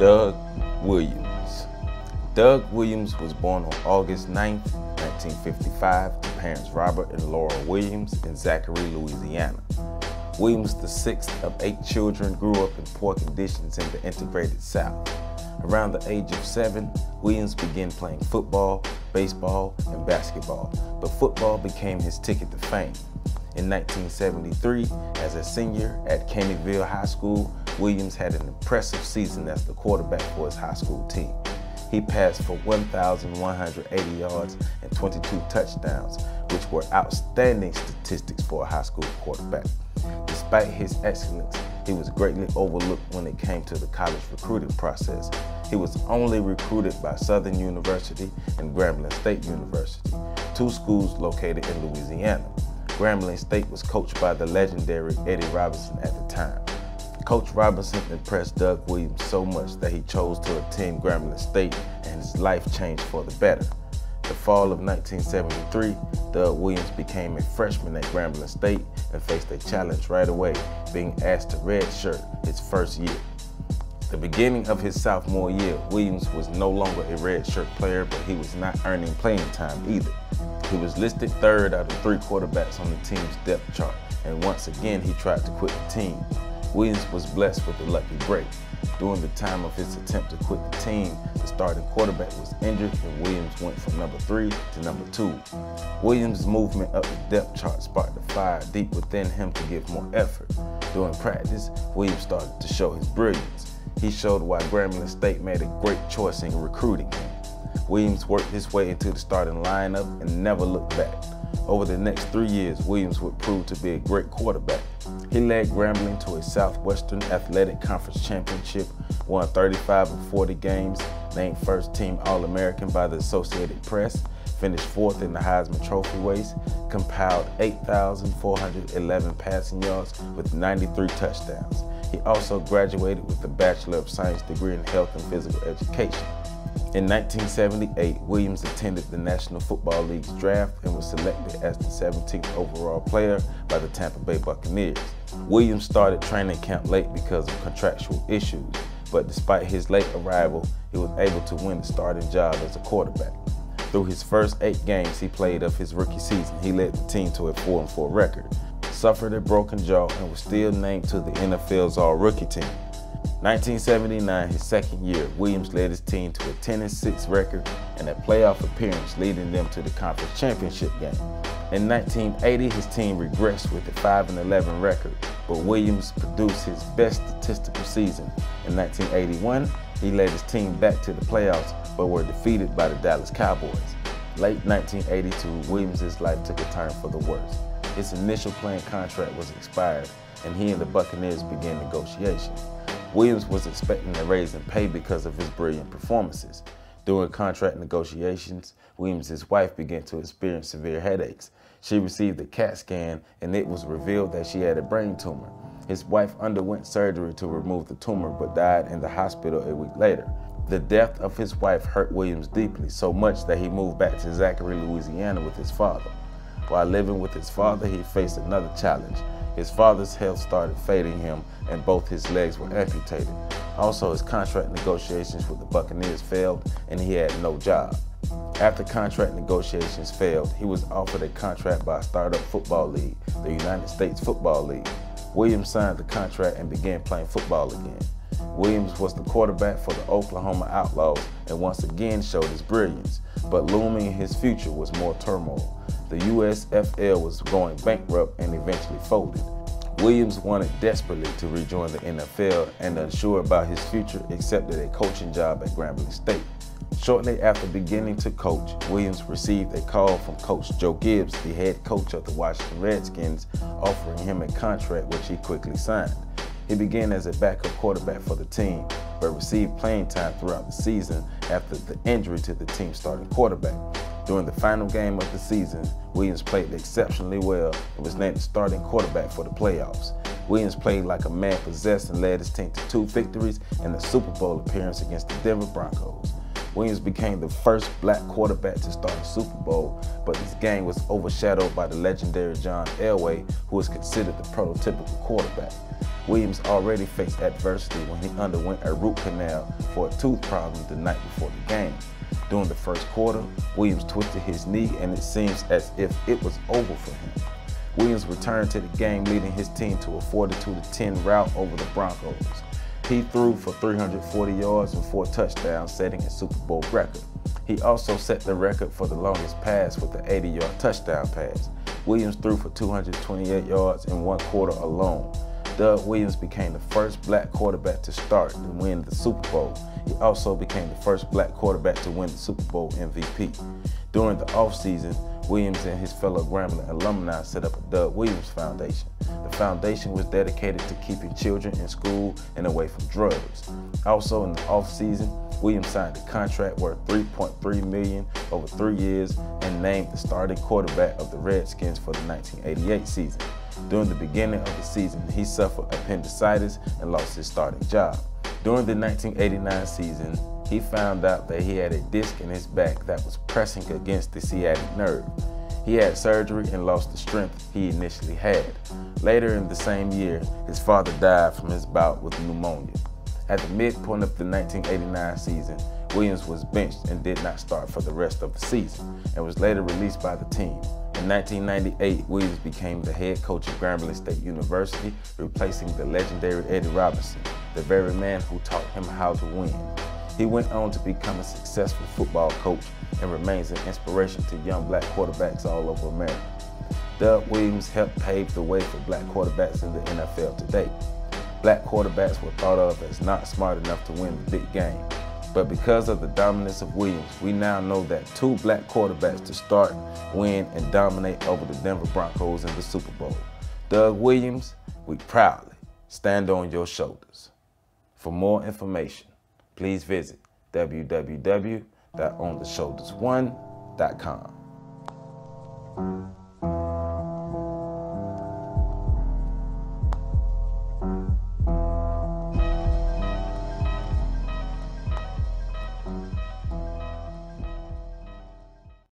Doug Williams. Doug Williams was born on August 9, 1955, to parents Robert and Laura Williams in Zachary, Louisiana. Williams, the sixth of 8 children, grew up in poor conditions in the integrated South. Around the age of 7, Williams began playing football, baseball, and basketball, but football became his ticket to fame. In 1973, as a senior at Caneyville High School, Williams had an impressive season as the quarterback for his high school team. He passed for 1,180 yards and 22 touchdowns, which were outstanding statistics for a high school quarterback. Despite his excellence, he was greatly overlooked when it came to the college recruiting process. He was only recruited by Southern University and Grambling State University, 2 schools located in Louisiana. Grambling State was coached by the legendary Eddie Robinson at the time. Coach Robinson impressed Doug Williams so much that he chose to attend Grambling State, and his life changed for the better. The fall of 1973, Doug Williams became a freshman at Grambling State and faced a challenge right away, being asked to redshirt his first year. The beginning of his sophomore year, Williams was no longer a redshirt player, but he was not earning playing time either. He was listed 3rd out of 3 quarterbacks on the team's depth chart, and once again he tried to quit the team. Williams was blessed with a lucky break. During the time of his attempt to quit the team, the starting quarterback was injured, and Williams went from number 3 to number 2. Williams' movement up the depth chart sparked a fire deep within him to give more effort. During practice, Williams started to show his brilliance. He showed why Grambling State made a great choice in recruiting him. Williams worked his way into the starting lineup and never looked back. Over the next 3 years, Williams would prove to be a great quarterback. He led Grambling to a Southwestern Athletic Conference championship, won 35 of 40 games, named first-team All-American by the Associated Press, finished 4th in the Heisman Trophy race, compiled 8,411 passing yards with 93 touchdowns. He also graduated with a Bachelor of Science degree in Health and Physical Education. In 1978, Williams attended the National Football League's draft and was selected as the 17th overall player by the Tampa Bay Buccaneers. Williams started training camp late because of contractual issues, but despite his late arrival, he was able to win the starting job as a quarterback. Through his first 8 games he played of his rookie season, he led the team to a 4-4 record, suffered a broken jaw, and was still named to the NFL's All-Rookie team. 1979, his second year, Williams led his team to a 10-6 record and a playoff appearance, leading them to the conference championship game. In 1980, his team regressed with a 5-11 record, but Williams produced his best statistical season. In 1981, he led his team back to the playoffs, but were defeated by the Dallas Cowboys. Late 1982, Williams' life took a turn for the worse. His initial playing contract was expired, and he and the Buccaneers began negotiations. Williams was expecting a raise in pay because of his brilliant performances. During contract negotiations, Williams' wife began to experience severe headaches. She received a CAT scan, and it was revealed that she had a brain tumor. His wife underwent surgery to remove the tumor but died in the hospital a week later. The death of his wife hurt Williams deeply, so much that he moved back to Zachary, Louisiana with his father. While living with his father, he faced another challenge. His father's health started failing him, and both his legs were amputated. Also, his contract negotiations with the Buccaneers failed, and he had no job. After contract negotiations failed, he was offered a contract by a startup football league, the United States Football League. Williams signed the contract and began playing football again. Williams was the quarterback for the Oklahoma Outlaws and once again showed his brilliance, but looming in his future was more turmoil. The USFL was going bankrupt and eventually folded. Williams wanted desperately to rejoin the NFL and, unsure about his future, accepted a coaching job at Grambling State. Shortly after beginning to coach, Williams received a call from Coach Joe Gibbs, the head coach of the Washington Redskins, offering him a contract, which he quickly signed. He began as a backup quarterback for the team, but received playing time throughout the season after the injury to the team's starting quarterback. During the final game of the season, Williams played exceptionally well and was named the starting quarterback for the playoffs. Williams played like a man possessed and led his team to 2 victories and a Super Bowl appearance against the Denver Broncos. Williams became the first black quarterback to start a Super Bowl, but his game was overshadowed by the legendary John Elway, who is considered the prototypical quarterback. Williams already faced adversity when he underwent a root canal for a tooth problem the night before the game. During the first quarter, Williams twisted his knee and it seems as if it was over for him. Williams returned to the game, leading his team to a 42-10 rout over the Broncos. He threw for 340 yards and 4 touchdowns, setting a Super Bowl record. He also set the record for the longest pass with the 80-yard touchdown pass. Williams threw for 228 yards in one quarter alone. Doug Williams became the first black quarterback to start and win the Super Bowl. He also became the first black quarterback to win the Super Bowl MVP. During the offseason, Williams and his fellow Grambling alumni set up a Doug Williams Foundation. The foundation was dedicated to keeping children in school and away from drugs. Also in the offseason, Williams signed a contract worth $3.3 million over 3 years and named the starting quarterback of the Redskins for the 1988 season. During the beginning of the season, he suffered appendicitis and lost his starting job. During the 1989 season, he found out that he had a disc in his back that was pressing against the sciatic nerve. He had surgery and lost the strength he initially had. Later in the same year, his father died from his bout with pneumonia. At the midpoint of the 1989 season, Williams was benched and did not start for the rest of the season, and was later released by the team. In 1998, Williams became the head coach of Grambling State University, replacing the legendary Eddie Robinson, the very man who taught him how to win. He went on to become a successful football coach and remains an inspiration to young black quarterbacks all over America. Doug Williams helped pave the way for black quarterbacks in the NFL today. Black quarterbacks were thought of as not smart enough to win the big game. But because of the dominance of Williams, we now know that 2 black quarterbacks to start, win, and dominate over the Denver Broncos in the Super Bowl. Doug Williams, we proudly stand on your shoulders. For more information, please visit www.ontheshoulders1.com.